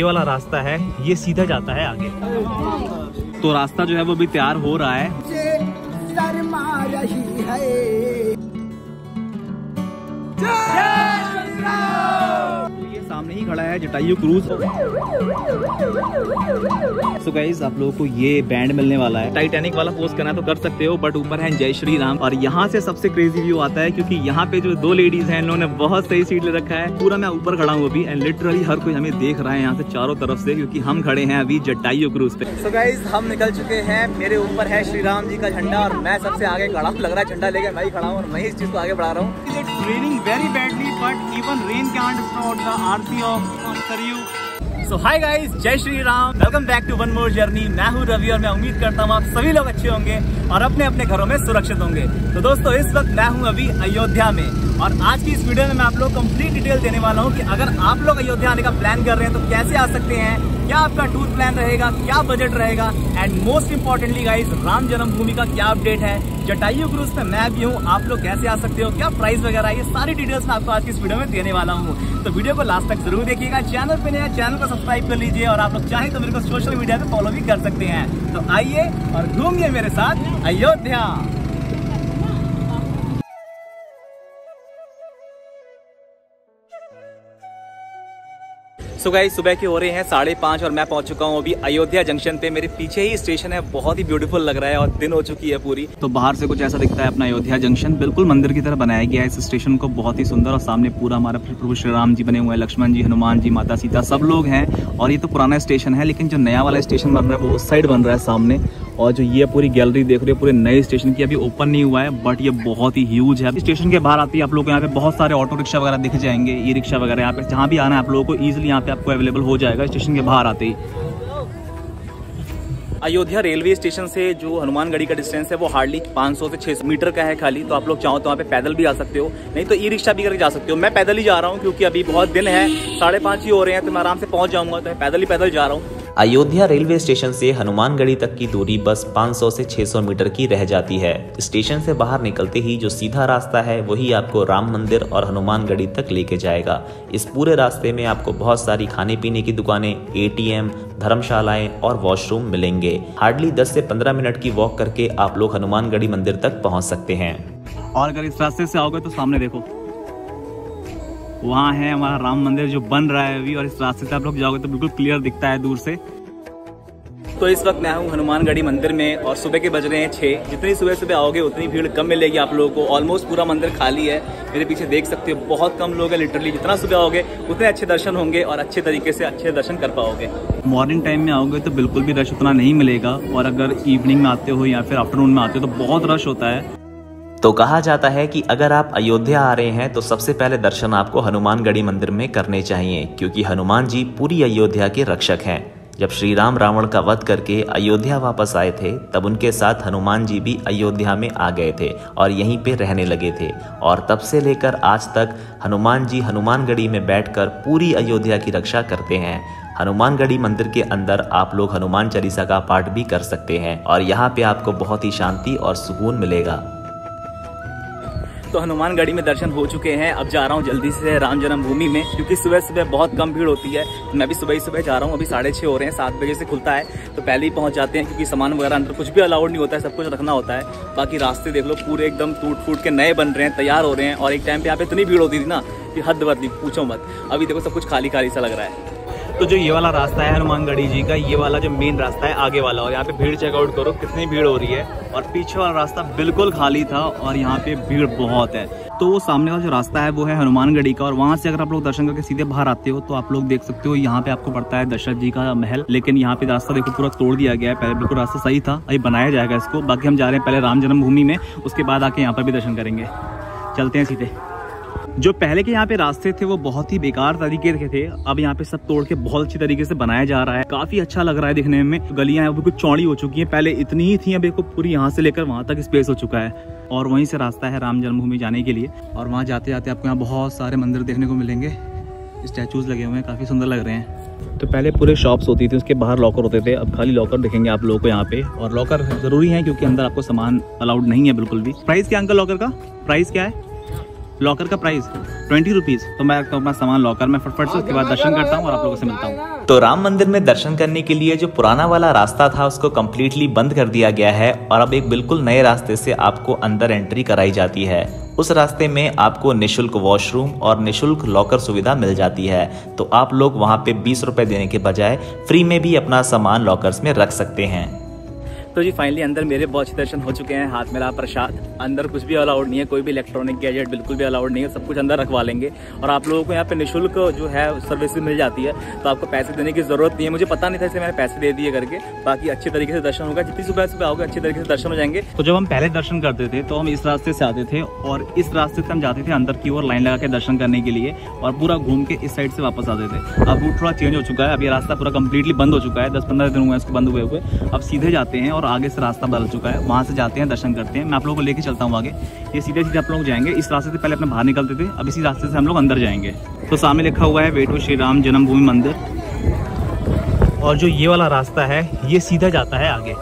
ये वाला रास्ता है, ये सीधा जाता है आगे। तो रास्ता जो है वो भी तैयार हो रहा है। तो ये सामने ही खड़ा है जटायु क्रूज। सो गाइस, आप लोगों को ये बैंड मिलने वाला है। टाइटैनिक वाला पोस्ट करना तो कर सकते हो, बट ऊपर है जय श्री राम। और यहाँ से सबसे क्रेजी व्यू आता है, क्योंकि यहाँ पे जो दो लेडीज हैं इन्होंने बहुत सही सीट ले रखा है। पूरा मैं ऊपर खड़ा हूँ अभी, एंड लिटरली हर कोई हमें देख रहा है यहाँ से चारों तरफ से, क्योंकि हम खड़े हैं अभी जटायु क्रूज पे। सो गाइस, हम निकल चुके हैं। मेरे ऊपर है श्री राम जी का झंडा और मैं सबसे आगे खड़ा हूँ। लग रहा है झंडा लेके मैं ही खड़ा हूँ और मैं इस चीज को आगे बढ़ा रहा हूँ। It's raining very badly, but even rain can't stop the aarti of Saryu. So hi guys, जय Shri Ram. Welcome back to one more journey. मैं हूँ रवि और मैं उम्मीद करता हूँ आप सभी लोग अच्छे होंगे और अपने अपने घरों में सुरक्षित होंगे। तो दोस्तों, इस वक्त मैं हूँ अभी अयोध्या में और आज की इस वीडियो में मैं आप लोग कंप्लीट डिटेल देने वाला हूँ कि अगर आप लोग अयोध्या आने का प्लान कर रहे हैं तो कैसे आ सकते हैं, क्या आपका टूर प्लान रहेगा, क्या बजट रहेगा, and most importantly guys Ram Janmabhoomi का क्या अपडेट है, जटायु क्रूज पे मैं भी हूँ, आप लोग कैसे आ सकते हो, क्या प्राइस वगैरह, ये सारी डिटेल्स मैं आपको आज की इस वीडियो में देने वाला हूँ। तो वीडियो को लास्ट तक जरूर देखिएगा। चैनल पे नया, चैनल को सब्सक्राइब कर लीजिए और आप लोग चाहे तो मेरे को सोशल मीडिया पे फॉलो भी कर सकते हैं। तो आइए और घूमिए मेरे साथ अयोध्या। तो गाइस, सुबह के हो रहे हैं 5:30 और मैं पहुंच चुका हूं अभी अयोध्या जंक्शन पे। मेरे पीछे ही स्टेशन है, बहुत ही ब्यूटीफुल लग रहा है और दिन हो चुकी है पूरी। तो बाहर से कुछ ऐसा दिखता है अपना अयोध्या जंक्शन, बिल्कुल मंदिर की तरह बनाया गया है इस स्टेशन को, बहुत ही सुंदर। और सामने पूरा हमारा प्रभु श्री राम जी बने हुए हैं, लक्ष्मण जी, हनुमान जी, माता सीता, सब लोग हैं। और ये तो पुराना स्टेशन है, लेकिन जो नया वाला स्टेशन बन रहा है वो उस साइड बन रहा है सामने। और जो ये पूरी गैलरी देख रहे हो पूरे नए स्टेशन की, अभी ओपन नहीं हुआ है, बट ये बहुत ही ह्यूज है। स्टेशन के बाहर आते ही आप लोग को यहाँ पे बहुत सारे ऑटो रिक्शा वगैरह दिख जाएंगे, ई रिक्शा वगैरह। यहाँ पे जहाँ भी आना है आप लोगों को ईजिली यहाँ पे आपको अवेलेबल हो जाएगा स्टेशन के बाहर आते ही। अयोध्या रेलवे स्टेशन से जो हनुमानगढ़ी का डिस्टेंस है वो हार्डली 500 से 600 मीटर का है खाली। तो आप लोग चाहो तो वहाँ पे पैदल भी आ सकते हो, नहीं तो ई रिक्शा भी करके जा सकते हो। मैं पैदल ही जा रहा हूँ क्योंकि अभी बहुत दिन है, 5:30 ही हो रहे हैं, तो मैं आराम से पहुँच जाऊँगा, तो पैदल जा रहा हूँ। अयोध्या रेलवे स्टेशन से हनुमानगढ़ी तक की दूरी बस 500 से 600 मीटर की रह जाती है। स्टेशन से बाहर निकलते ही जो सीधा रास्ता है वही आपको राम मंदिर और हनुमानगढ़ी तक लेके जाएगा। इस पूरे रास्ते में आपको बहुत सारी खाने पीने की दुकानें, ATM, धर्मशालाएं और वॉशरूम मिलेंगे। हार्डली 10 से 15 मिनट की वॉक करके आप लोग हनुमानगढ़ी मंदिर तक पहुँच सकते हैं। और अगर इस रास्ते से आओगे तो सामने देखो वहाँ है हमारा राम मंदिर जो बन रहा है अभी, और इस रास्ते से आप लोग जाओगे तो बिल्कुल क्लियर दिखता है दूर से। तो इस वक्त मैं हूँ हनुमानगढ़ी मंदिर में और सुबह के बज रहे हैं 6। जितनी सुबह सुबह आओगे उतनी भीड़ कम मिलेगी आप लोगों को। ऑलमोस्ट पूरा मंदिर खाली है, मेरे पीछे देख सकते हो बहुत कम लोग हैं। लिटरली जितना सुबह आओगे उतने अच्छे दर्शन होंगे और अच्छे तरीके से अच्छे दर्शन कर पाओगे। मॉर्निंग टाइम में आओगे तो बिल्कुल भी रश उतना नहीं मिलेगा, और अगर इवनिंग में आते हो या फिर आफ्टरनून में आते हो तो बहुत रश होता है। तो कहा जाता है कि अगर आप अयोध्या आ रहे हैं तो सबसे पहले दर्शन आपको हनुमानगढ़ी मंदिर में करने चाहिए, क्योंकि हनुमान जी पूरी अयोध्या के रक्षक हैं। जब श्री राम रावण का वध करके अयोध्या वापस आए थे तब उनके साथ हनुमान जी भी अयोध्या में आ गए थे और यहीं पे रहने लगे थे। और तब से लेकर आज तक हनुमान जी हनुमानगढ़ी में बैठकर पूरी अयोध्या की रक्षा करते हैं। हनुमानगढ़ी मंदिर के अंदर आप लोग हनुमान चालीसा का पाठ भी कर सकते हैं और यहाँ पे आपको बहुत ही शांति और सुकून मिलेगा। तो हनुमानगढ़ी में दर्शन हो चुके हैं, अब जा रहा हूँ जल्दी से राम जन्मभूमि में, क्योंकि सुबह सुबह बहुत कम भीड़ होती है। मैं भी सुबह जा रहा हूँ। अभी 6:30 हो रहे हैं, 7 बजे से खुलता है तो पहले ही पहुँच जाते हैं, क्योंकि सामान वगैरह अंदर कुछ भी अलाउड नहीं होता है, सब कुछ रखना होता है। बाकी रास्ते देख लो पूरे एकदम टूट फूट के नए बन रहे हैं, तैयार हो रहे हैं। और एक टाइम पर यहाँ पे इतनी भीड़ होती थी ना कि हद बदली पूछो मत। अभी देखो सब कुछ खाली खाली सा लग रहा है। तो जो ये वाला रास्ता है हनुमानगढ़ी जी का, ये वाला जो मेन रास्ता है आगे वाला, और यहाँ पे भीड़ चेकआउट करो कितनी भीड़ हो रही है। और पीछे वाला रास्ता बिल्कुल खाली था और यहाँ पे भीड़ बहुत है। तो वो सामने वाला जो रास्ता है वो है हनुमानगढ़ी का, और वहाँ से अगर आप लोग दर्शन करके सीधे बाहर आते हो तो आप लोग देख सकते हो यहाँ पे आपको पड़ता है दशरथ जी का महल। लेकिन यहाँ पे रास्ता देखो पूरा तोड़ दिया गया है, पहले बिल्कुल रास्ता सही था, अभी बनाया जाएगा इसको। बाकी हम जा रहे हैं पहले राम जन्मभूमि में, उसके बाद आके यहाँ पर भी दर्शन करेंगे। चलते हैं सीधे। जो पहले के यहाँ पे रास्ते थे वो बहुत ही बेकार तरीके के थे, अब यहाँ पे सब तोड़ के बहुत अच्छी तरीके से बनाया जा रहा है। काफी अच्छा लग रहा है दिखने में। गलियां हैं वो बिल्कुल चौड़ी हो चुकी हैं, पहले इतनी ही थी, अब एक पूरी यहाँ से लेकर वहाँ तक स्पेस हो चुका है। और वहीं से रास्ता है राम जन्मभूमि जाने के लिए, और वहाँ जाते जाते आपको यहाँ बहुत सारे मंदिर देखने को मिलेंगे, स्टैचूज लगे हुए हैं, काफी सुंदर लग रहे हैं। तो पहले पूरे शॉप्स होती थी, उसके बाहर लॉकर होते थे, अब खाली लॉकर दिखेंगे आप लोगों को यहाँ पे। और लॉकर जरूरी है क्योंकि अंदर आपको सामान अलाउड नहीं है बिल्कुल भी। प्राइस क्या अंकल, लॉकर का प्राइस क्या है? लॉकर का प्राइस 20 रुपीज़। तो मैं रखता हूँ अपना सामान लॉकर में फटफट से, उसके बाद दर्शन करता हूँ और आप लोगों से मिलता हूँ। तो राम मंदिर में दर्शन करने के लिए जो पुराना वाला रास्ता था उसको कम्प्लीटली बंद कर दिया गया है और अब एक बिल्कुल नए रास्ते से आपको अंदर एंट्री कराई जाती है। उस रास्ते में आपको निशुल्क वॉशरूम और निशुल्क लॉकर सुविधा मिल जाती है, तो आप लोग वहाँ पे 20 रुपए देने के बजाय फ्री में भी अपना सामान लॉकर्स में रख सकते हैं। तो जी फाइनली अंदर मेरे बहुत अच्छे दर्शन हो चुके हैं। हाथ में रहा प्रसाद। अंदर कुछ भी अलाउड नहीं है, कोई भी इलेक्ट्रॉनिक गैजेट बिल्कुल भी अलाउड नहीं है, सब कुछ अंदर रखवा लेंगे। और आप लोगों को यहाँ पे निःशुल्क जो है सर्विस मिल जाती है, तो आपको पैसे देने की जरूरत नहीं है। मुझे पता नहीं था इसलिए मैंने पैसे दे दिए करके। बाकी अच्छे तरीके से दर्शन होगा, जितनी सुबह सुबह आओगे अच्छे तरीके से दर्शन हो जाएंगे। तो जब हम पहले दर्शन करते थे तो हम इस रास्ते से आते थे और इस रास्ते से हम जाते थे अंदर की ओर लाइन लगा के दर्शन करने के लिए, और पूरा घूम के इस साइड से वापस आते थे। अब रूट थोड़ा चेंज हो चुका है, अब ये रास्ता पूरा कम्प्लीटली बंद हो चुका है, 10-15 दिन हुआ है इसको बंद हुए हुए। अब सीधे जाते हैं और आगे से रास्ता बदल चुका है, वहाँ से जाते हैं दर्शन करते हैं। मैं आप लोगों को लेके चलता हूँ आगे, ये सीधे सीधे आप लोग जाएंगे। इस रास्ते से पहले अपने बाहर निकलते थे, अब इसी रास्ते से हम लोग अंदर जाएंगे। तो सामने लिखा हुआ है वेटू श्री राम जन्मभूमि मंदिर, और जो ये वाला रास्ता है ये सीधा जाता है आगे।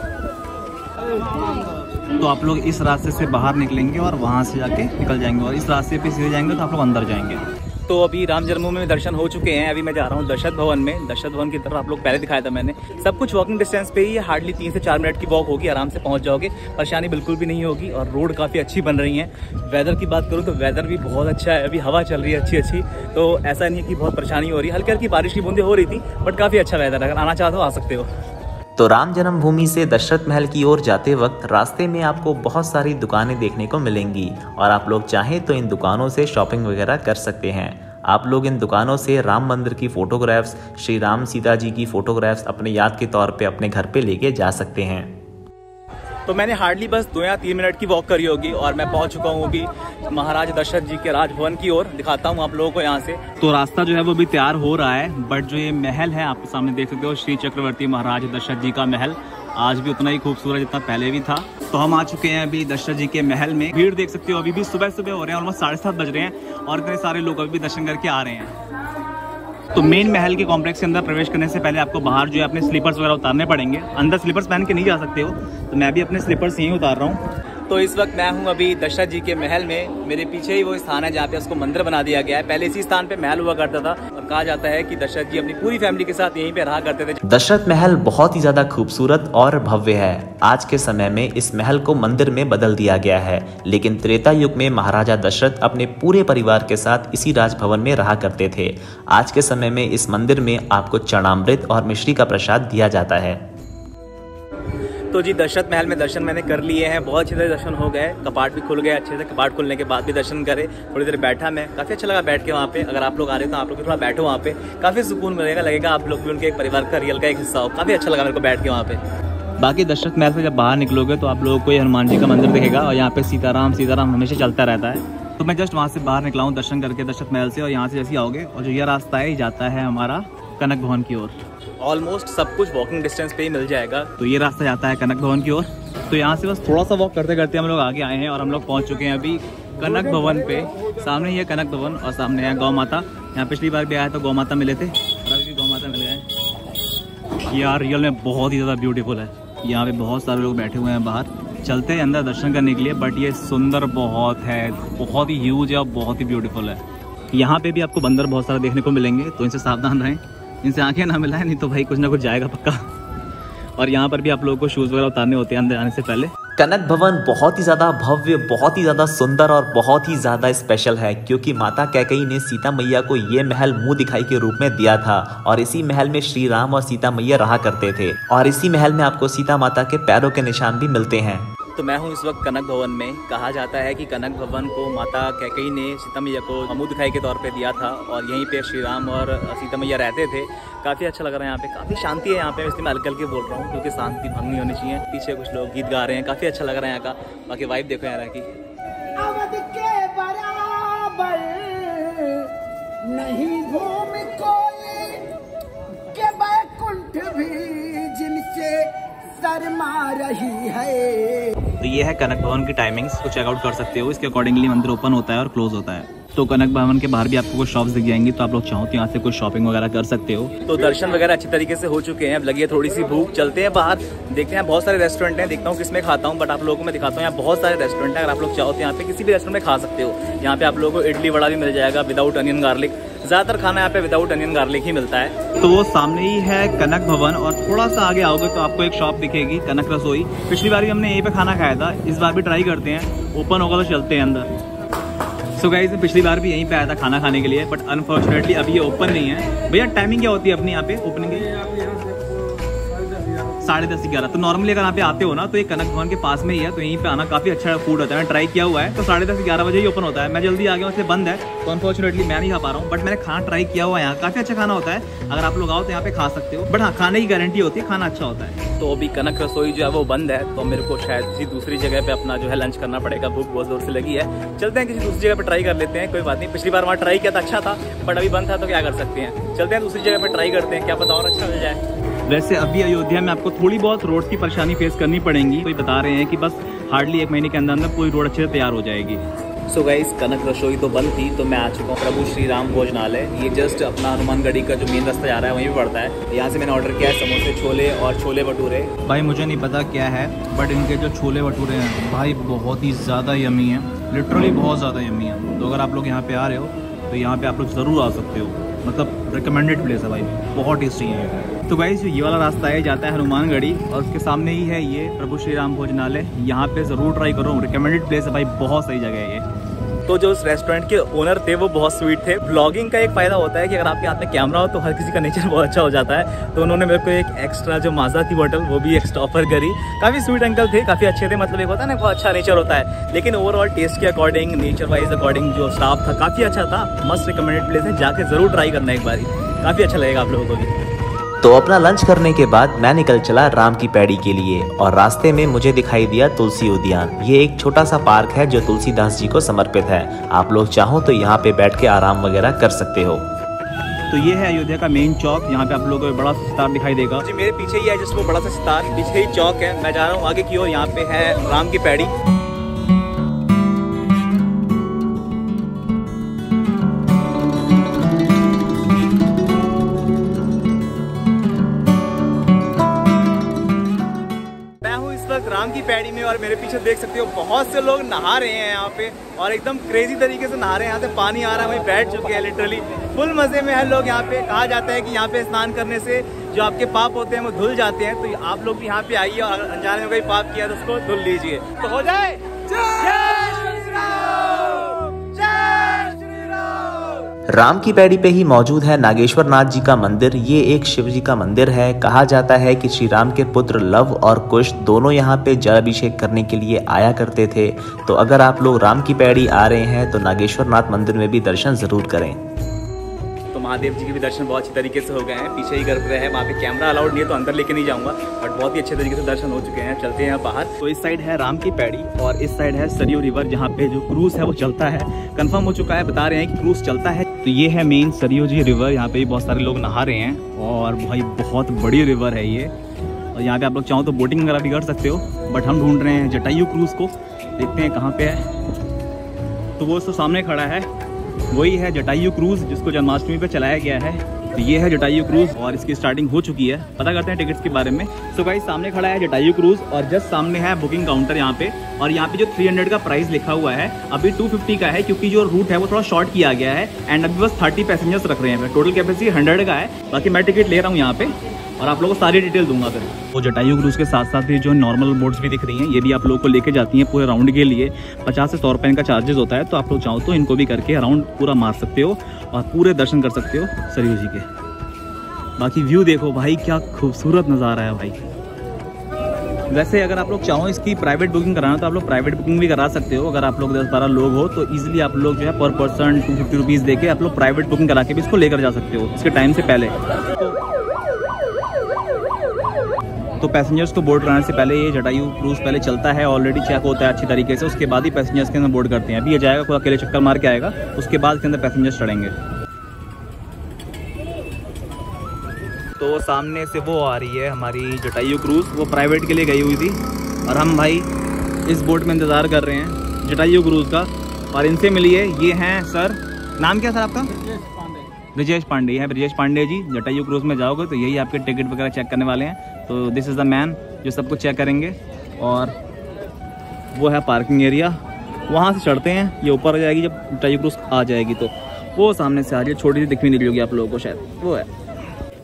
तो आप लोग इस रास्ते से बाहर निकलेंगे और वहाँ से जाके निकल जाएंगे, और इस रास्ते पर सीधे जाएंगे तो आप लोग अंदर जाएंगे। तो अभी राम जन्मभूमि में दर्शन हो चुके हैं, अभी मैं जा रहा हूँ दशरथ भवन में। दशरथ भवन की तरफ आप लोग पहले दिखाया था मैंने, सब कुछ वॉकिंग डिस्टेंस पे ही, हार्डली 3 से 4 मिनट की वॉक होगी, आराम से पहुँच जाओगे, परेशानी बिल्कुल भी नहीं होगी। और रोड काफ़ी अच्छी बन रही है। वेदर की बात करूँ तो वेदर भी बहुत अच्छा है, अभी हवा चल रही है अच्छी, तो ऐसा नहीं है कि बहुत परेशानी हो रही है। हल्की हल्की बारिश की बूंदें हो रही थी, बट काफ़ी अच्छा वेदर है, अगर आना चाहते हो आ सकते हो। तो राम जन्मभूमि से दशरथ महल की ओर जाते वक्त रास्ते में आपको बहुत सारी दुकानें देखने को मिलेंगी, और आप लोग चाहें तो इन दुकानों से शॉपिंग वगैरह कर सकते हैं। आप लोग इन दुकानों से राम मंदिर की फ़ोटोग्राफ्स, श्री राम सीता जी की फ़ोटोग्राफ्स अपने याद के तौर पे अपने घर पे लेके जा सकते हैं। तो मैंने हार्डली बस 2 या 3 मिनट की वॉक करी होगी और मैं पहुंच चुका हूँ अभी महाराज दशरथ जी के राजभवन की ओर। दिखाता हूँ आप लोगों को यहाँ से। तो रास्ता जो है वो भी तैयार हो रहा है, बट जो ये महल है आपके सामने देख सकते हो, श्री चक्रवर्ती महाराज दशरथ जी का महल आज भी उतना ही खूबसूरत जितना पहले भी था। तो हम आ चुके हैं अभी दशरथ जी के महल में। भीड़ देख सकते हो, अभी भी सुबह सुबह हो रहे हैं, ऑलमोस्ट 7:30 बज रहे हैं, और इतने सारे लोग अभी भी दर्शन करके आ रहे हैं। तो मेन महल के कॉम्प्लेक्स के अंदर प्रवेश करने से पहले आपको बाहर जो है अपने स्लीपर्स वगैरह उतारने पड़ेंगे, अंदर स्लीपर्स पहन के नहीं जा सकते हो। तो मैं भी अपने स्लीपर्स यहीं उतार रहा हूँ। तो इस वक्त मैं हूँ अभी दशरथ जी के महल में। मेरे पीछे ही वो स्थान है जहाँ पे उसको मंदिर बना दिया गया है। पहले इसी स्थान पे महल हुआ करता था, और कहा जाता है कि दशरथ जी अपनी पूरी फैमिली के साथ यहीं पे रहा करते थे। दशरथ महल बहुत ही ज्यादा खूबसूरत और भव्य है। आज के समय में इस महल को मंदिर में बदल दिया गया है, लेकिन त्रेता युग में महाराजा दशरथ अपने पूरे परिवार के साथ इसी राजभवन में रहा करते थे। आज के समय में इस मंदिर में आपको चरणामृत और मिश्री का प्रसाद दिया जाता है। तो जी दशरथ महल में दर्शन मैंने कर लिए हैं, बहुत अच्छे से दर्शन हो गए, कपाट भी खुल गए अच्छे से। कपाट खुलने के बाद भी दर्शन करे, थोड़ी देर बैठा मैं, काफ़ी अच्छा लगा बैठ के वहाँ पे। अगर आप लोग आ रहे हो तो आप लोग भी थोड़ा बैठो वहाँ पे, काफ़ी सुकून मिलेगा, लगेगा आप लोग भी उनके एक परिवार का रियल का एक हिस्सा हो। काफ़ी अच्छा लगा मेरे को बैठ के वहाँ पे। बाकी दशरथ महल से जब बाहर निकलोगे तो आप लोगों को ये हनुमान जी का मंदिर दिखेगा, और यहाँ पे सीताराम सीताराम हमेशा चलता रहता है। तो मैं जस्ट वहाँ से बाहर निकला हूँ दर्शन करके दशरथ महल से, और यहाँ से जैसे आओगे और जो ये रास्ता है जाता है हमारा कनक भवन की ओर। ऑलमोस्ट सब कुछ वॉकिंग डिस्टेंस पे ही मिल जाएगा। तो ये रास्ता जाता है कनक भवन की ओर। तो यहाँ से बस थोड़ा सा वॉक करते करते हम लोग आगे आए हैं, और हम लोग पहुँच चुके हैं अभी कनक भवन पे। सामने ही है कनक भवन, और सामने है गौ माता। यहाँ पिछली बार भी आया तो गौ माता मिले थे, और अभी गौ माता मिल गए। यार रियल में बहुत ही ज़्यादा ब्यूटीफुल है। यहाँ पे बहुत सारे लोग बैठे हुए हैं बाहर, चलते हैं अंदर दर्शन करने के लिए, बट ये सुंदर बहुत है, बहुत ही ह्यूज है और बहुत ही ब्यूटीफुल है। यहाँ पे भी आपको बंदर बहुत सारे देखने को मिलेंगे, तो इनसे सावधान रहें, इनसे आंखें ना मिलाएं, नहीं तो भाई कुछ ना कुछ जाएगा पक्का। और यहाँ पर भी आप लोगों को शूज़ वगैरह उतारने होते हैं अंदर आने से पहले। कनक भवन बहुत ही ज़्यादा भव्य, बहुत ही ज़्यादा सुंदर और बहुत ही ज़्यादा स्पेशल है, क्योंकि माता कैकेयी ने सीता मैया को ये महल मुंह दिखाई के रूप में दिया था, और इसी महल में श्री राम और सीता मैया रहा करते थे, और इसी महल में आपको सीता माता के पैरों के निशान भी मिलते हैं। तो मैं हूँ इस वक्त कनक भवन में। कहा जाता है कि कनक भवन को माता कैकेयी ने सीता मैया को मुँह दिखाई के तौर पे दिया था, और यहीं पे श्री राम और सीता मैया रहते थे। काफ़ी अच्छा लग रहा है यहाँ पे, काफ़ी शांति है यहाँ पे, इसलिए मैं हल्के हल्के बोल रहा हूँ क्योंकि शांति भंग नहीं होनी चाहिए। पीछे कुछ लोग गीत गा रहे हैं, काफ़ी अच्छा लग रहा है यहाँ का। बाकी वाइब देखो यहाँ की। तो ये है कनक भवन की टाइमिंग्स, को चेकआउट कर सकते हो, इसके अकॉर्डिंगली मंदिर ओपन होता है और क्लोज होता है। तो कनक भवन के बाहर भी आपको कुछ शॉप्स दिख जाएंगी, तो आप लोग चाहो तो यहाँ से कुछ शॉपिंग वगैरह कर सकते हो। तो दर्शन वगैरह अच्छे तरीके से हो चुके हैं, अब लगी है थोड़ी सी भूख, चलते हैं बाहर, देखते हैं। बहुत सारे रेस्टोरेंट हैं, देखता हूँ किसमें खाता हूँ, बट आप लोगों को मैं दिखाता हूँ यहाँ बहुत सारे रेस्टोरेंट हैं। अगर आप लोग चाहो तो यहाँ पे किसी भी रेस्टोरेंट में खा सकते हो। यहाँ पे आप लोगों को इडली वड़ा भी मिल जाएगा विदाउट अनियन गार्लिक, ज़्यादातर खाना यहाँ पे विदाउट अनियन गार्लिक ही मिलता है। तो वो सामने ही है कनक भवन और थोड़ा सा आगे आओगे तो आपको एक शॉप दिखेगी, कनक रसोई। पिछली बार हमने यहीं पे खाना खाया था, इस बार भी ट्राई करते हैं, ओपन होगा तो चलते हैं अंदर। सो गाइस, मैं पिछली बार भी यहीं पे आया था खाना खाने के लिए, बट अनफॉर्चुनेटली अभी ये ओपन नहीं है। भैया टाइमिंग क्या होती है अपनी यहाँ पे ओपनिंग की? 10:30-11। तो नॉर्मली अगर यहाँ पे आते हो ना तो ये कनक भवन के पास में ही है, तो यहीं पे आना काफी अच्छा फूड होता है, मैंने ट्राई किया हुआ है। तो 10:30-11 बजे ही ओपन होता है। मैं जल्दी आ गया, उससे बंद है, तो अनफॉर्चुनेटली मैं नहीं खा पा रहा हूँ। बट मैंने खाना ट्राई किया हुआ है, यहाँ काफी अच्छा खाना होता है। अगर आप लोग आओ तो यहाँ पे खा सकते हो, बट हाँ खाने की गारंटी होती है, खाना अच्छा होता है। तो अभी कनक रसोई जो है वो बंद है, तो मेरे को शायद किसी दूसरी जगह पे अपना जो है लंच करना पड़ेगा। भूख बहुत जोर से लगी है, चलते हैं किसी दूसरी जगह पे ट्राई कर लेते हैं, कोई बात नहीं। पिछली बार वहाँ ट्राई किया था, अच्छा था, बट अभी बंद था तो क्या कर सकते हैं, चलते हैं दूसरी जगह पे ट्राई करते हैं, क्या पता और अच्छा हो जाए। वैसे अभी अयोध्या में आपको थोड़ी बहुत रोड की परेशानी फेस करनी पड़ेगी, तो ये बता रहे हैं कि बस हार्डली 1 महीने के अंदर अंदर पूरी रोड अच्छे से तैयार हो जाएगी। सो गाइस, कनक रसोई तो बंद थी, तो मैं आ चुका हूँ प्रभु श्री राम भोजनालय। ये जस्ट अपना हनुमान गढ़ी का जो मेन रास्ता जा रहा है वहीं पे पड़ता है। यहाँ से मैंने ऑर्डर किया है समोसे, छोले और छोले भटूरे। भाई मुझे नहीं पता क्या है, बट इनके जो छोले भटूरे हैं भाई बहुत ही ज़्यादा यमी हैं, लिटरली बहुत ज़्यादा यमी हैं। तो अगर आप लोग यहाँ पे आ रहे हो तो यहाँ पे आप लोग ज़रूर आ सकते हो, मतलब रिकमेंडेड प्लेस है भाई, बहुत टेस्टी है। तो गाइस, ये वाला रास्ता है जाता है हनुमान गढ़ी और उसके सामने ही है ये प्रभु श्री राम भोजनालय। यहाँ पे ज़रूर ट्राई करो, रिकमेंडेड प्लेस है भाई, बहुत सही जगह है ये। तो जो उस रेस्टोरेंट के ओनर थे वो बहुत स्वीट थे। ब्लॉगिंग का एक फ़ायदा होता है कि अगर आपके हाथ में कैमरा हो तो हर किसी का नेचर बहुत अच्छा हो जाता है। तो उन्होंने मेरे को एक एक्स्ट्रा जो माजा की बोतल वो भी एक्स्ट्रा ऑफर करी। काफ़ी स्वीट अंकल थे, काफ़ी अच्छे थे, मतलब एक होता है ना बहुत अच्छा नेचर होता है। लेकिन ओवरऑल टेस्ट के अकॉर्डिंग, नेचर वाइज अकॉर्डिंग जो स्टाफ था काफ़ी अच्छा था। मस्ट रिकमेंडेड प्लेस है, जाके ज़रूर ट्राई करना एक बार, काफ़ी अच्छा लगेगा आप लोगों को भी। तो अपना लंच करने के बाद मैं निकल चला राम की पैड़ी के लिए और रास्ते में मुझे दिखाई दिया तुलसी उद्यान। ये एक छोटा सा पार्क है जो तुलसीदास जी को समर्पित है। आप लोग चाहो तो यहाँ पे बैठ के आराम वगैरह कर सकते हो। तो ये है अयोध्या का मेन चौक, यहाँ पे आप लोगों को बड़ा सितार दिखाई देगा जी, मेरे पीछे ही है जिसको बड़ा सा सितार, पीछे ही चौक है। मैं जा रहा हूँ आगे की ओर, यहाँ पे है राम की पैड़ी। राम की पैड़ी में और मेरे पीछे देख सकते हो बहुत से लोग नहा रहे हैं यहाँ पे, और एकदम क्रेजी तरीके से नहा रहे हैं। यहाँ से पानी आ रहा है, वहीं बैठ चुके हैं, लिटरली फुल मज़े में है लोग यहाँ पे। कहा जाता है कि यहाँ पे स्नान करने से जो आपके पाप होते हैं वो धुल जाते हैं, तो आप लोग भी यहाँ पे आइए और अनजाने में कोई पाप किया तो उसको धुल लीजिए, तो हो जाए। राम की पैड़ी पे ही मौजूद है नागेश्वरनाथ जी का मंदिर। ये एक शिव जी का मंदिर है। कहा जाता है कि श्री राम के पुत्र लव और कुश दोनों यहाँ पे जलाभिषेक करने के लिए आया करते थे। तो अगर आप लोग राम की पैड़ी आ रहे हैं तो नागेश्वरनाथ मंदिर में भी दर्शन जरूर करें। तो महादेव जी के भी दर्शन बहुत अच्छे तरीके से हो गए हैं। पीछे ही गर्भगृह है, वहाँ पे कैमरा अलाउड नहीं है तो अंदर लेके नहीं जाऊँगा, बट बहुत ही अच्छे तरीके से दर्शन हो चुके हैं। चलते हैं बाहर। तो इस साइड है राम की पैड़ी और इस साइड है सरयू रिवर, जहाँ पे जो क्रूज है वो चलता है। कन्फर्म हो चुका है, बता रहे हैं कि क्रूज चलता है। तो ये है मेन सरयू जी रिवर, यहाँ पे भी बहुत सारे लोग नहा रहे हैं और भाई बहुत बड़ी रिवर है ये। और यहाँ पे आप लोग चाहो तो बोटिंग वगैरह भी कर सकते हो, बट हम ढूंढ रहे हैं जटायु क्रूज़ को, देखते हैं कहाँ पे है। तो वो उसके सामने खड़ा है, वही है जटायु क्रूज़ जिसको जन्माष्टमी पे चलाया गया है। तो ये है जटायु क्रूज़ और इसकी स्टार्टिंग हो चुकी है, पता करते हैं टिकट्स के बारे में। सो गाइस, सामने खड़ा है जटायु क्रूज़ और जस्ट सामने है बुकिंग काउंटर यहाँ पे, और यहाँ पे जो 300 का प्राइस लिखा हुआ है अभी 250 का है, क्योंकि जो रूट है वो थोड़ा शॉर्ट किया गया है। एंड अभी बस 30 पैसेंजर्स रख रहे हैं, टोटल कैपेसिटी 100 का है। बाकी मैं टिकट ले रहा हूँ यहाँ पे और आप लोगों को सारी डिटेल दूंगा। फिर वो जटायु क्रूज़ के साथ साथ भी जो नॉर्मल बोट्स भी दिख रही हैं, ये भी आप लोगों को लेके जाती हैं पूरे राउंड के लिए। 50 से 100 रुपये इनका चार्जेस होता है, तो आप लोग चाहो तो इनको भी करके राउंड पूरा मार सकते हो और पूरे दर्शन कर सकते हो सरयू जी के। बाकी व्यू देखो भाई, क्या खूबसूरत नज़ारा है भाई। वैसे अगर आप लोग चाहो इसकी प्राइवेट बुकिंग कराना तो आप लोग प्राइवेट बुकिंग भी करा सकते हो। अगर आप लोग 10-12 लोग हो तो इजीली आप लोग जो है पर पर्सन 250 रुपीज़ दे के आप लोग प्राइवेट बुकिंग करा के भी इसको लेकर जा सकते हो इसके टाइम से पहले। तो पैसेंजर्स को बोर्ड कराने से पहले ये जटायु क्रूज़ पहले चलता है, ऑलरेडी चेक होता है अच्छी तरीके से, उसके बाद ही पैसेंजर्स के अंदर बोर्ड करते हैं। अभी ये जाएगा, खुद अकेले चक्कर मार के आएगा, उसके बाद इसके अंदर पैसेंजर्स चढ़ेंगे। तो सामने से वो आ रही है हमारी जटायु क्रूज़, वो प्राइवेट के लिए गई हुई थी और हम भाई इस बोट में इंतज़ार कर रहे हैं जटायु क्रूज़ का। और इनसे मिलिए, ये हैं सर, नाम क्या सर आपका? ब्रजेश पांडे। ये है ब्रजेश पांडे जी। जटायु क्रूज़ में जाओगे तो यही आपके टिकट वगैरह चेक करने वाले हैं, तो दिस इज़ द मैन जो सब कुछ चेक करेंगे। और वो है पार्किंग एरिया, वहाँ से चढ़ते हैं। ये ऊपर हो जाएगी जब जटायु क्रूज़ आ जाएगी। तो वो सामने से आ रही है, छोटी सी दिख भी नहीं रही होगी आप लोगों को शायद, वो है।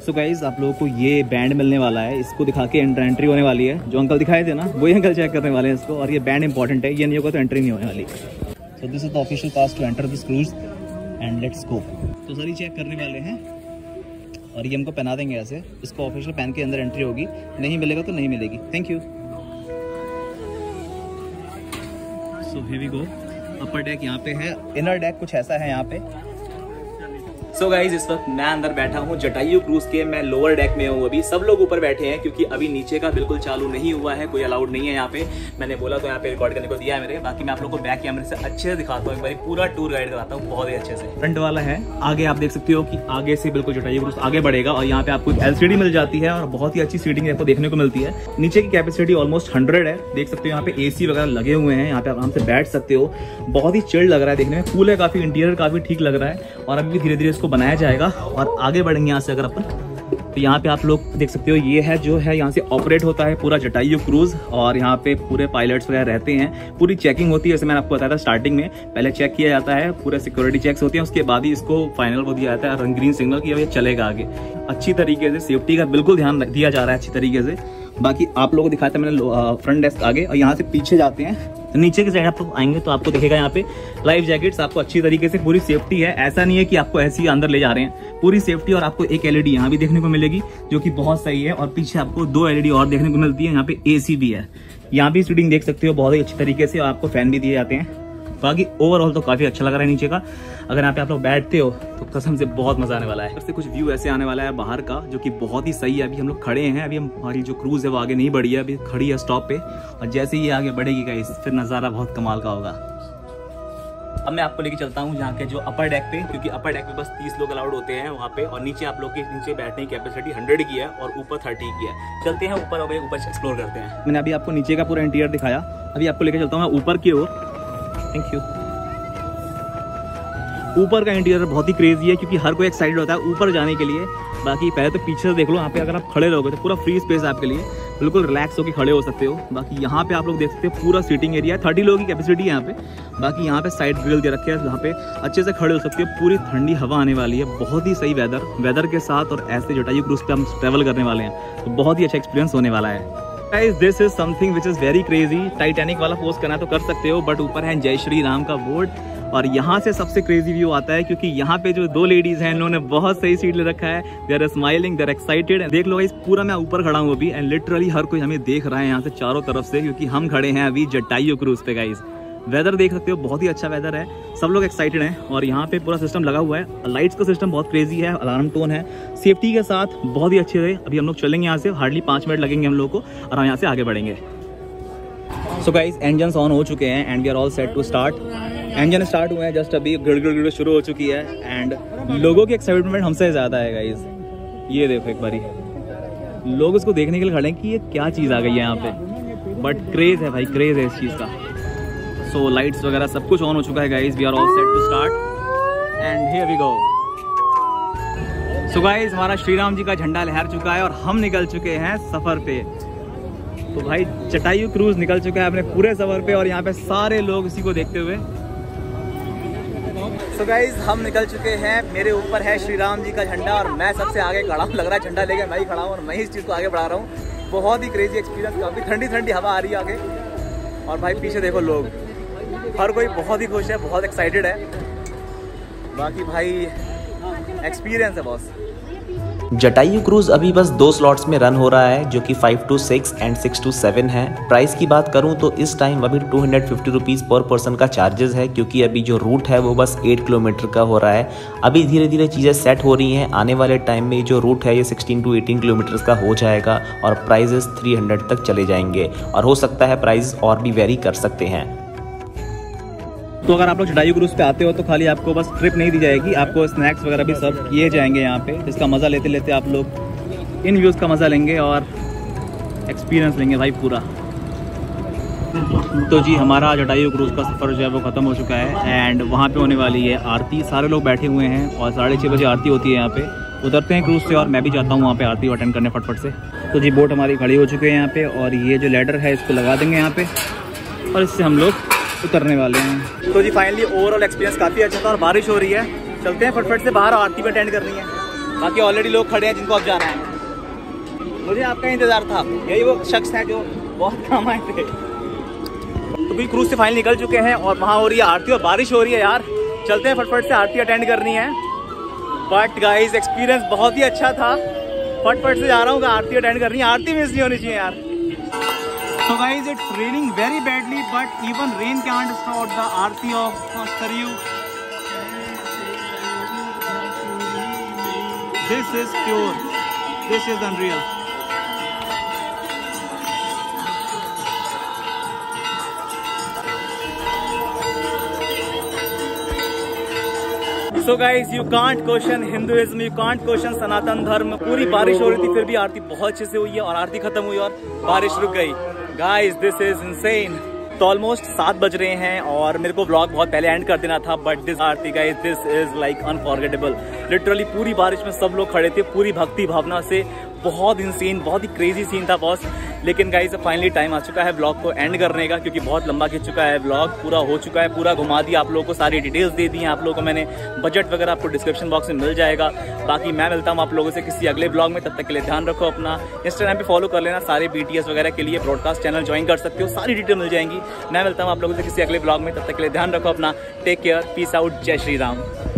सो गाइज आप लोगों को ये बैंड मिलने वाला है, इसको दिखा के एंट्री होने वाली है। जो अंकल दिखाए थे ना वही अंकल चेक करने वाले हैं इसको, और ये बैंड इंपॉर्टेंट है, ये नहीं होगा तो एंट्री नहीं होने वाली। So this is the official pass to enter this cruise and let's go. तो सर ये चेक करने वाले हैं और ये हमको पहना देंगे ऐसे, इसको ऑफिशियल पहन के अंदर एंट्री होगी, नहीं मिलेगा तो नहीं मिलेगी। Thank you. So here we go. Upper deck यहाँ पे है, इनर डेक कुछ ऐसा है यहाँ पे। सो गाइज इस वक्त मैं अंदर बैठा हूँ जटायु क्रूज के, मैं लोअर डेक में हूँ अभी। सब लोग ऊपर बैठे हैं क्योंकि अभी नीचे का बिल्कुल चालू नहीं हुआ है, कोई अलाउड नहीं है यहाँ पे। मैंने बोला तो यहाँ पे रिकॉर्ड करने को दिया है मेरे, बाकी मैं आप लोगों को बैक कैमरे से अच्छे से दिखाता हूँ, एक बार पूरा टूर गाइड कराता हूँ बहुत ही अच्छे से। फ्रंट वाला है, आगे आप देख सकते हो कि आगे से बिल्कुल जटायु क्रूज आगे बढ़ेगा और यहाँ पे आपको LCD मिल जाती है और बहुत ही अच्छी सीटिंग आपको देखने को मिलती है। नीचे की कैपेसिटी ऑलमोस्ट 100 है, देख सकते हो यहाँ पे AC वगैरह लगे हुए हैं, यहाँ पे आराम से बैठ सकते हो। बहुत ही चिल्ड लग रहा है देखने में, कूल है काफी, इंटीरियर काफी ठीक लग रहा है। और अभी धीरे धीरे इसको बनाया जाएगा और आगे बढ़ेंगे यहाँ से अगर अपन, तो यहाँ पे आप लोग देख सकते हो ये है जो है, यहाँ से ऑपरेट होता है पूरा जटायु क्रूज। और यहाँ पे पूरे पायलट्स वगैरह रहते हैं, पूरी चेकिंग होती है, जैसे मैंने आपको बताया था स्टार्टिंग में, पहले चेक किया जाता है, पूरे सिक्योरिटी चेक्स होती हैं, उसके बाद ही इसको फाइनल को दिया जाता है ग्रीन सिग्नल कि अब ये चलेगा आगे। अच्छी तरीके से सेफ्टी का बिल्कुल ध्यान दिया जा रहा है अच्छी तरीके से। बाकी आप लोगों को दिखाया था मैंने फ्रंट डेस्क आगे, और यहाँ से पीछे जाते हैं नीचे के साइड आप लोग आएंगे तो आपको दिखेगा यहाँ पे लाइफ जैकेट्स, आपको अच्छी तरीके से पूरी सेफ्टी है। ऐसा नहीं है कि आपको ऐसे ही अंदर ले जा रहे हैं, पूरी सेफ्टी। और आपको एक LED यहाँ भी देखने को मिलेगी जो कि बहुत सही है, और पीछे आपको 2 LED और देखने को मिलती है। यहाँ पे AC भी है, यहाँ भी सीटिंग देख सकते हो बहुत ही अच्छी तरीके से, और आपको फैन भी दिए जाते हैं। बाकी ओवरऑल तो काफ़ी अच्छा लग रहा है नीचे का। अगर यहाँ पे आप लोग बैठते हो तो कसम से बहुत मज़ा आने वाला है। उससे कुछ व्यू ऐसे आने वाला है बाहर का जो कि बहुत ही सही है। अभी हम लोग खड़े हैं, अभी हमारी जो क्रूज़ है वो आगे नहीं बढ़ी है, अभी खड़ी है स्टॉप पे, और जैसे ही आगे बढ़ेगी गाइस फिर नज़ारा बहुत कमाल का होगा। अब मैं आपको लेके चलता हूँ यहाँ के जो अपर डेक पे, क्योंकि अपर डेक पे बस 30 लोग अलाउड होते हैं वहाँ पे, और नीचे आप लोग के नीचे बैठने की कैपेसिटी 100 की है और ऊपर 30 की है। चलते हैं ऊपर और ऊपर एक्सप्लोर करते हैं। मैंने अभी आपको नीचे का पूरा इंटीरियर दिखाया, अभी आपको लेके चलता हूँ ऊपर की ओर। Thank you. ऊपर का इंटीरियर बहुत ही क्रेजी है क्योंकि हर कोई एक्साइटेड होता है ऊपर जाने के लिए। बाकी पहले तो पीछे से देख लो, यहाँ पे अगर आप खड़े रहोगे तो पूरा फ्री स्पेस आपके लिए, बिल्कुल रिलैक्स होकर खड़े हो सकते हो। बाकी यहाँ पे आप लोग देख सकते हो पूरा सीटिंग एरिया है, 30 लोगों की कैपेसिटी है यहाँ पे। बाकी यहाँ पे साइड ग्रिल दे रखे हैं, यहाँ पे अच्छे से खड़े हो सकते हो, पूरी ठंडी हवा आने वाली है, बहुत ही सही वेदर के साथ। और ऐसे जटायु क्रूज पे हम ट्रैवल करने वाले हैं तो बहुत ही अच्छा एक्सपीरियंस होने वाला है। Guys this is something which is very crazy. Titanic वाला पोज करना तो कर सकते हो, बट ऊपर है जय श्री राम का बोर्ड, और यहाँ से सबसे क्रेजी व्यू आता है क्योंकि यहाँ पे जो 2 लेडीज़ हैं इन्होंने बहुत सही सीट ले रखा है। They are smiling, they are excited. देख लो गाइस पूरा मैं ऊपर खड़ा हूँ अभी, एंड लिटरली हर कोई हमें देख रहा है यहाँ से चारों तरफ से, क्योंकि हम खड़े हैं अभी जटायु क्रूज पे। गाइस वेदर देख सकते हो, बहुत ही अच्छा वेदर है, सब लोग एक्साइटेड हैं। और यहाँ पे पूरा सिस्टम लगा हुआ है, लाइट्स का सिस्टम बहुत क्रेजी है, अलार्म टोन है, सेफ्टी के साथ बहुत ही अच्छे रहे। अभी हम लोग चलेंगे यहाँ से, हार्डली 5 मिनट लगेंगे हम लोगों को, और हम यहाँ से आगे बढ़ेंगे। सो गाइस इंजन ऑन हो चुके हैं and we are all set to start. Engine start हुए हैं जस्ट अभी, गड़गड़ शुरू हो चुकी है, एंड लोगों की एक्साइटमेंट हमसे ज़्यादा है गाइस। ये देखो एक बारी, लोग उसको देखने के लिए खड़े हैं कि ये क्या चीज़ आ गई है यहाँ पे, बट क्रेज़ है भाई, क्रेज़ है इस चीज़ का। सो लाइट्स वगैरह सब कुछ ऑन हो चुका है guys, we are all set to start and here we go. So guys हमारा श्री राम जी का झंडा लहर चुका है और हम निकल चुके हैं सफ़र पे। तो भाई जटायु क्रूज निकल चुका है अपने पूरे सफ़र पे, और यहाँ पे सारे लोग इसी को देखते हुए। सो गाइज हम निकल चुके हैं, मेरे ऊपर है श्री राम जी का झंडा और मैं सबसे आगे खड़ा हूँ, लग रहा है झंडा लेके मैं ही खड़ा हूँ और मैं ही इस चीज़ को आगे बढ़ा रहा हूँ। बहुत ही क्रेजी एक्सपीरियंस, काफ़ी ठंडी ठंडी हवा आ रही है आगे, और भाई पीछे देखो लोग, हर कोई बहुत ही खुश है, बहुत एक्साइटेड है। बाकी भाई एक्सपीरियंस है बॉस। जटायु क्रूज अभी बस 2 स्लॉट्स में रन हो रहा है जो कि 5 to 6 एंड 6 to 7 है। प्राइस की बात करूं तो इस टाइम अभी 250 रुपीज़ पर पर्सन का चार्जेस है, क्योंकि अभी जो रूट है वो बस 8 किलोमीटर का हो रहा है। अभी धीरे धीरे चीज़ें सेट हो रही हैं, आने वाले टाइम में जो रूट है ये 16 to 18 किलोमीटर्स का हो जाएगा और प्राइजेस 300 तक चले जाएंगे, और हो सकता है प्राइस और भी वेरी कर सकते हैं। तो अगर आप लोग जटायु क्रूज पे आते हो तो खाली आपको बस ट्रिप नहीं दी जाएगी, आपको स्नैक्स वगैरह भी सर्व किए जाएंगे यहाँ पे, जिसका मज़ा लेते लेते आप लोग इन व्यूज़ का मज़ा लेंगे और एक्सपीरियंस लेंगे भाई पूरा। तो जी हमारा जटायु क्रूज का सफ़र जो है वो ख़त्म हो चुका है, एंड वहाँ पे होने वाली है आरती। सारे लोग बैठे हुए हैं और 6:30 बजे आरती होती है यहाँ पे, उतरते हैं क्रूज़ से और मैं भी जाता हूँ वहाँ पे आरती अटेंड करने फटफट से। तो जी बोट हमारी खड़ी हो चुकी है यहाँ पे, और ये जो लैडर है इसको लगा देंगे यहाँ पे और इससे हम लोग उतरने वाले हैं। तो जी फाइनली ओवरऑल एक्सपीरियंस काफ़ी अच्छा था, और बारिश हो रही है चलते हैं फटफट से बाहर, आरती में अटेंड करनी है। बाकी ऑलरेडी लोग खड़े हैं जिनको अब जाना है। मुझे आपका इंतजार था, यही वो शख्स हैं जो बहुत काम आए थे। तो भी क्रूज से फाइनल निकल चुके हैं और वहाँ हो रही है आरती और बारिश हो रही है यार। चलते हैं फटफट से, आरती अटेंड करनी है। बट गाइज एक्सपीरियंस बहुत ही अच्छा था। फटफट से जा रहा हूँ, आरती अटेंड करनी है। आरती मिस नहीं होनी चाहिए यार। So guys, it's raining very badly, but even rain can't stop the aarti of Saryu. This is pure. This is unreal. So guys, you can't question Hinduism, you can't question Sanatan Dharma. पूरी बारिश हो रही थी, फिर भी आरती बहुत अच्छे से हुई है और आरती खत्म हुई और बारिश रुक गई। Guys, this is insane. तो ऑलमोस्ट 7 बज रहे हैं और मेरे को ब्लॉग बहुत पहले एंड कर देना था, but this aarti guys this is like unforgettable. Literally पूरी बारिश में सब लोग खड़े थे, पूरी भक्ति भावना से। बहुत इंसेन, बहुत ही क्रेजी सीन था बॉस। लेकिन गाइज फाइनली टाइम आ चुका है ब्लॉग को एंड करने का, क्योंकि बहुत लंबा खिंच चुका है ब्लॉग। पूरा हो चुका है, पूरा घुमा दिया आप लोगों को, सारी डिटेल्स दे दी हैं आप लोगों को मैंने। बजट वगैरह आपको डिस्क्रिप्शन बॉक्स में मिल जाएगा। बाकी मैं मिलता हूँ आप लोगों से किसी अगले ब्लॉग में, तब तक के लिए ध्यान रखो अपना। इंस्टाग्राम पे फॉलो कर लेना, सारे BTS वगैरह के लिए ब्रॉडकास्ट चैनल ज्वाइन कर सकते हो, सारी डिटेल मिल जाएंगी। मैं मिलता हूँ आप लोगों से किसी अगले ब्लॉग में, तब तक के लिए ध्यान रखो अपना। टेक केयर, पीस आउट, जय श्री राम।